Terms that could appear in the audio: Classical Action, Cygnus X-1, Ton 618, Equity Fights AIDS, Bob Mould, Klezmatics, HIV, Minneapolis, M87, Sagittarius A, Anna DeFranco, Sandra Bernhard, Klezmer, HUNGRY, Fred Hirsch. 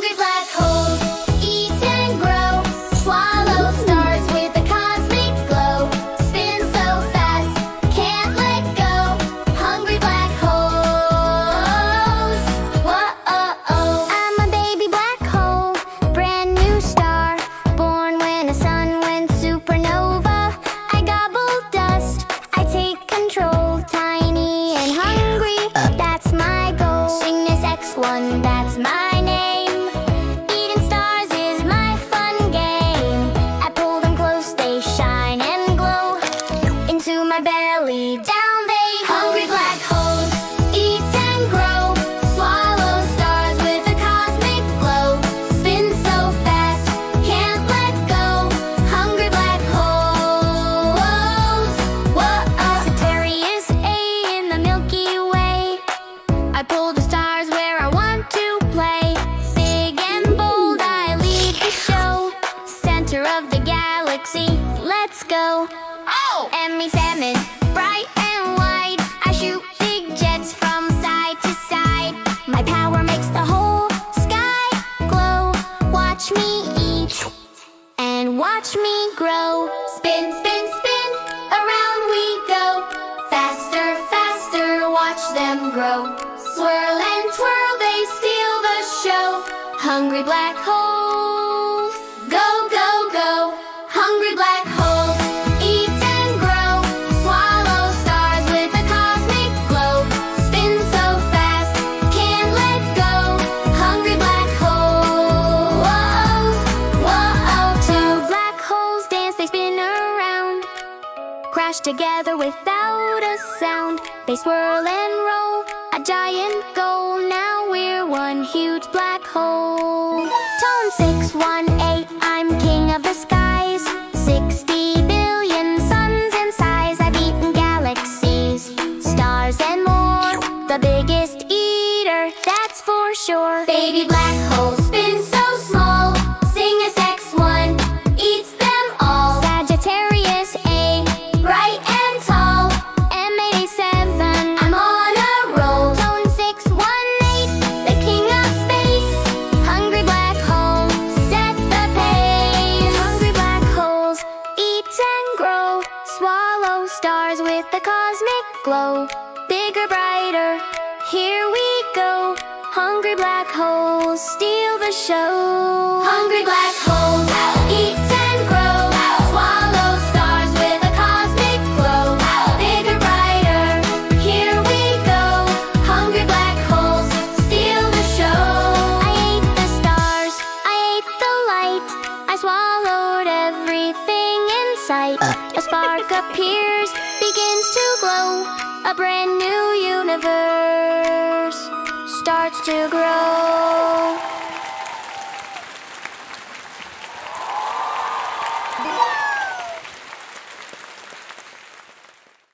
hungry black holes eat and grow, swallow stars with a cosmic glow, spin so fast, can't let go, hungry black holes. Whoa-oh-oh. I'm a baby black hole, brand new star, born when a sun went supernova. I gobble dust, I take control, tiny and hungry, that's my goal. Sing this X1, that's my belly down. Watch me grow. Spin, spin, spin, around we go. Faster, faster, watch them grow. Swirl and twirl, they steal the show. Hungry black holes, go, go, go. Hungry black holes. Together without a sound, they swirl and roll, a giant goal. Now we're one huge black hole. Ton 618, I'm king of the skies. 60 billion suns in size, I've eaten galaxies, stars and more. The biggest eater, that's for sure. Baby black hole spins so small. Sing us X1, eats them all. Sagittarius A, bright and tall, M87, I'm on a roll. Ton 618, the king of space. Hungry black holes, set the pace. Hungry black holes, eat and grow, swallow stars with a cosmic glow. Bigger, brighter, here we go. Hungry black holes, steal the show. Hungry black holes, eat and grow, swallow stars with a cosmic glow. Bigger, brighter, here we go. Hungry black holes, steal the show. I ate the stars, I ate the light, I swallowed everything in sight. A spark appears, begins to glow, a brand new universe starts to grow.